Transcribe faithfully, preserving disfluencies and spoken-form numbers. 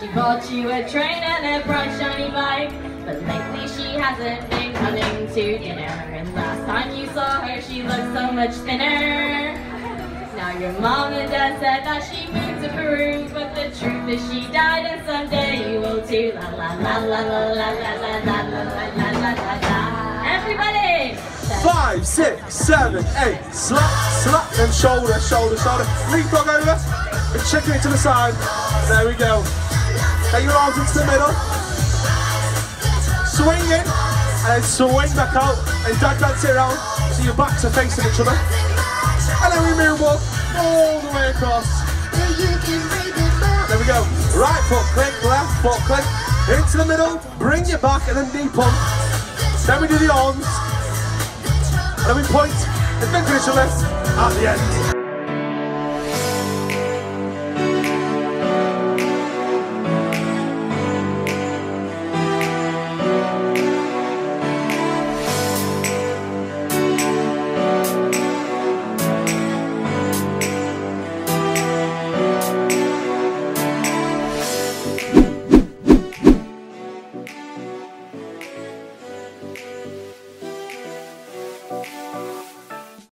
She bought you a train and a bright shiny bike, but lately she hasn't been coming to dinner. And last time you saw her, she looked so much thinner. Now your mom and dad said that she moved to Peru, but the truth is she died, and someday you will too. La la la la la la la la la la la la la la. Everybody! Five, six, seven, eight. Slap, slap, then shoulder, shoulder, shoulder. Leapfrog over and check it to the side. There we go. Take your arms into the middle, swing in, and then swing back out, and duck that sit around so your backs are facing each other. And then we move up all the way across. There we go. Right foot click, left foot click, into the middle, bring your back, and then knee pump. Then we do the arms, and then we point the finger to the left at the end.